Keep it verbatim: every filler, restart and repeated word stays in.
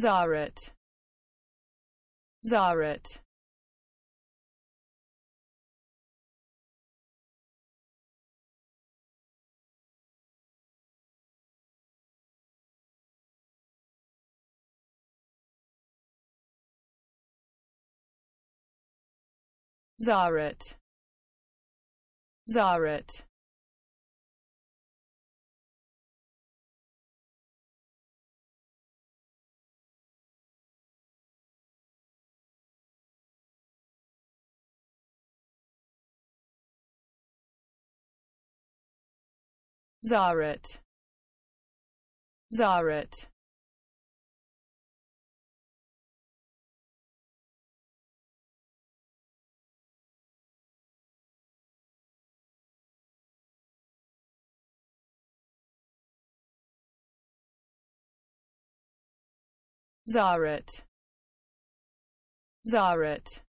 Czarate, Czarate. Czarate, Czarate. Czarate, Czarate. Czarate, Czarate.